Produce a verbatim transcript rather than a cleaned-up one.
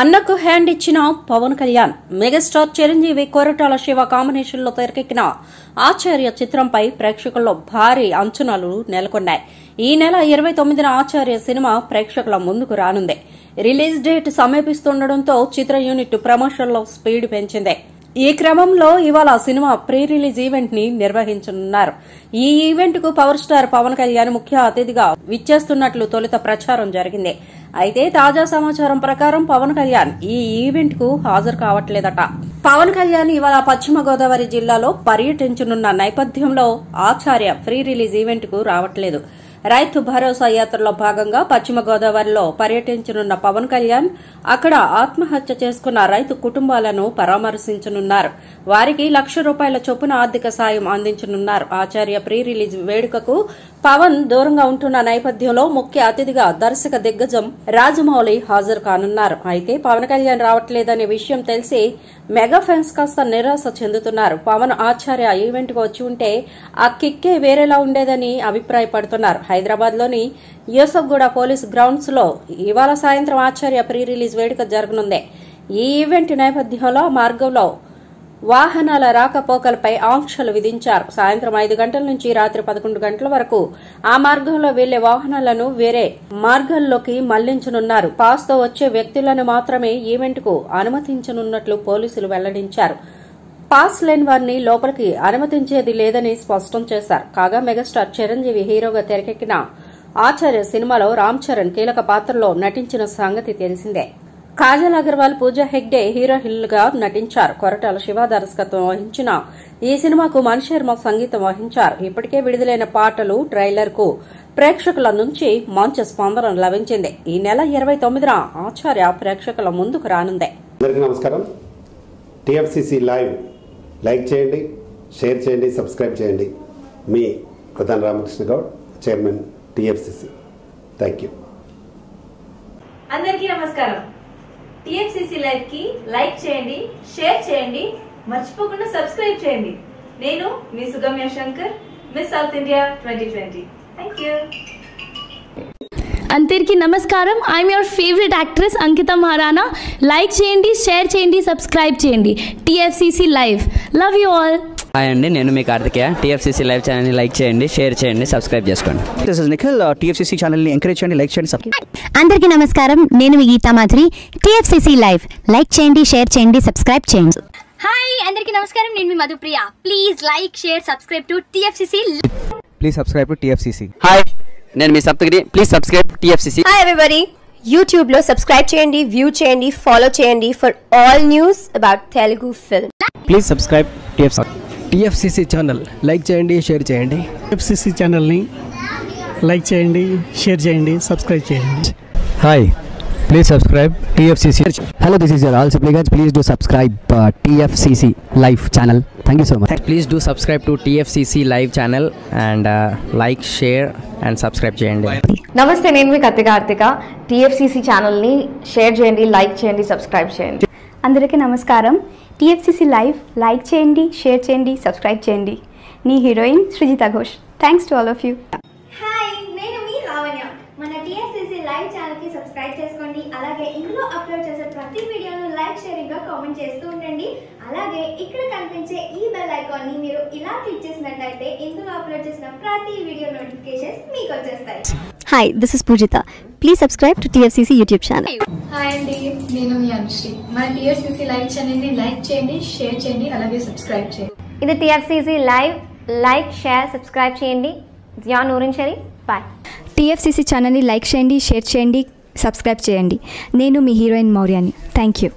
అన్నకు హ్యాండ్ ఇచ్చిన Pawan Kalyan megastar Chiranjeevi Koratala Siva combination లో తెరకెక్కిన ఆచార్య చిత్రంపై ప్రేక్షకుల్లో భారీ అంచనాలు నెలకొన్నాయి. ఈ నెల ఇరవై తొమ్మిదిన ఆచార్య సినిమా ప్రేక్షకుల ముందుకు రానుంది. రిలీజ్ డేట్ సమీపిస్తుండటంతో చిత్ర యూనిట్ ప్రమోషన్లో స్పీడ్ పెంచింది. ఈ క్రమంలో ఇవాళ సినిమా ప్రీ రిలీజ్ ఈవెంట్ ని నిర్వహించనున్నారు. ఈ ఈవెంట్ కు పవర్ స్టార్ పవన్ కళ్యాణ్ ముఖ్య అతిథిగా విచ్చేస్తున్నట్లు తొలుత ప్రచారం జరిగింది. అయితే తాజా సమాచారం ప్రకారం పవన్ కళ్యాణ్ ఈ ఈవెంట్ కు హాజరు కావట్లేదట. పవన్ కళ్యాణ్ ఇవాళ పశ్చిమ గోదావరి జిల్లాలో పర్యటించనున్న నేపథ్యంలో ఆచార్య ప్రీ రిలీజ్ ఈవెంట్ కు రావట్లేదు. రైతు భరోసా యాత్రలో భాగంగా పశ్చిమ గోదావరిలో పర్యటించనున్న పవన్ కళ్యాణ్ అక్కడ ఆత్మహత్య చేసుకున్న రైతు కుటుంబాలను పరామర్శించనున్నారు. వారికి లక్ష రూపాయల చొప్పున ఆర్థిక సాయం అందించనున్నారు. ఆచార్య ప్రీ రిలీజ్ వేడుకకు పవన్ దూరంగా ఉంటున్న నేపథ్యంలో ముఖ్య అతిథిగా దర్శక దిగ్గజం రాజమౌళి హాజరు కానున్నారు. అయితే పవన్ కళ్యాణ్ రావట్లేదనే విషయం తెలిసి మెగా ఫ్యాన్స్ కాస్త నిరాశ చెందుతున్నారు. పవన్ ఆచార్య ఈవెంట్ కు వచ్చి ఉంటే ఆ కిక్కే వేరేలా ఉండేదని అభిప్రాయపడుతున్నారు. హైదరాబాద్లోని యూసఫ్గూడ పోలీస్ గ్రౌండ్స్ లో ఇవాళ సాయంత్రం ఆచార్య ప్రీ రిలీజ్ వేడుక జరగనుంది. ఈ ఈవెంట్ నేపథ్యంలో మార్గంలో వాహనాల రాకపోకలపై ఆంక్షలు విధించారు. సాయంత్రం ఐదు గంటల నుంచి రాత్రి పదకొండు గంటల వరకు ఆ మార్గంలో వెళ్లే వాహనాలను వేరే మార్గాల్లోకి మళ్లించనున్నారు. పాస్ తో వచ్చే వ్యక్తులను మాత్రమే ఈవెంట్ కు అనుమతించనున్నట్లు పోలీసులు వెల్లడించారు. పాస్ లేని వారిని లోపలికి అనుమతించేది లేదని స్పష్టం చేశారు. కాగా మెగాస్టార్ చిరంజీవి హీరోగా తెరకెక్కిన ఆచార్య సినిమాలో రామ్ చరణ్ కీలక పాత్రలో నటించిన సంగతి తెలిసిందే. కాజల్ అగర్వాల్, పూజా హెగ్డే హీరోయిన్లుగా నటించారు. కొరటాల శివ దర్శకత్వం వహించిన ఈ సినిమాకు మణి శర్మ సంగీతం వహించారు. ఇప్పటికే విడుదలైన పాటలు, ట్రైలర్ కు ప్రేక్షకుల నుంచి మంచి స్పందన లభించింది. ఈ నెల ఇరవై తొమ్మిదిన ఆచార్య ప్రేక్షకుల ముందుకు రానుంది. అందరికీ నమస్కారం. టీఎఫ్సీసీ లైవ్ లైక్ చేయండి, షేర్ చేయండి, సబ్స్క్రైబ్ చేయండి. మీ ప్రధాన Ramakrishna Goud, chairman TFCC. Thank you. అందరికీ నమస్కారం. టీఎఫ్సీసీ లైవ్ కి లైక్ చేయండి, షేర్ చేయండి, మర్చిపోకుండా సబ్స్క్రైబ్ చేయండి. నేను మీ Sugamya Shankar, miss south India twenty twenty. Thank you. अंतरिकी नमस्कारम. I am your favourite actress Ankita Maharana. Like चेयंडी, शेयर चेयंडी, सब्सक्राइब चेयंडी. TFCC live love you all. Hi अंडी, नेनु मी कार्तिकेय. टीएफसीसी लाइव चैनल नी लाइक चेयंडी, शेयर चेयंडी, सब्सक्राइब चेसुकोंडी. This is Nikhil. TFCC channel नी एंकरेज चेयंडी, लाइक चेयंडी, सब्सक्राइब. अंतरिकी नमस्कारम. नेनु मी Gita Madhuri. TFCC live like चेयंडी, शेयर चेयंडी, सब्सक्राइब चेयंडी. हाय अंतरिकी नमस्कारम. नेनु मी Madhupriya. Please like, share, subscribe to TFCC. Please subscribe to TFCC. Hi, నేను మీ Saptagiri. Please subscribe TFCC. Hi everybody, YouTube లో సబ్స్క్రైబ్ చేయండి, వ్యూ చేయండి, ఫాలో చేయండి for all news about Telugu film. Please subscribe TFCC channel. Like చేయండి, షేర్ చేయండి. TFCC channel ని like చేయండి, షేర్ చేయండి, సబ్స్క్రైబ్ చేయండి. Hi, please subscribe TFCC. Hello, this is your all supplicants. Please do subscribe TFCC live channel. Thank you so much. Please do subscribe to TFCC live channel and like, share and subscribe చేయండి. నమస్తే, నేను మీ Kathi Karthika. TFCC channel ని share చేయండి, like చేయండి, subscribe చేయండి. అందరికీ నమస్కారం. టిఎఫ్సిసి లైవ్ లైక్ చేయండి, షేర్ చేయండి, సబ్స్క్రైబ్ చేయండి. నీ heroine Srijita Ghosh. Thanks to all of you. Hi, నేను మీ లావణ్య. మన టిఎఫ్సిసి లైవ్ ఛానల్ కి సబ్స్క్రైబ్ చేసుకోండి. అలాగే ఇందులో అప్లోడ్ చేసే ప్రతి వీడియోను లైక్, షేరింగ్ గా కామెంట్ చేస్తూ ఉండండి. అలాగే ఇక్కడ కనిపించే ఈ బెల్ ఐకాన్ ని మీరు ఇలా క్లిక్ చేసినట్లయితే ఇందులో అప్లోడ్ చేసిన ప్రతి వీడియో నోటిఫికేషన్స్ మీకు వచ్చేస్తాయి. Hi, this is Pujitha. Please subscribe to TFCC YouTube channel. Hi అండి, నేను మీ అనుశ్రీ. మన టిఎఫ్సిసి లైవ్ ఛానల్ ని లైక్ చేయండి, షేర్ చేయండి, అలాగే సబ్స్క్రైబ్ చేయండి. ఇది TFCC live like, share, subscribe చేయండి. జియా నూరిన్ షరీ. బాయ్. టిఎఫ్సిసి ఛానల్ని లైక్ చేయండి, షేర్ చేయండి, సబ్స్క్రైబ్ చేయండి. నేను మీ హీరోయిన్ మౌర్యాని. Thank you.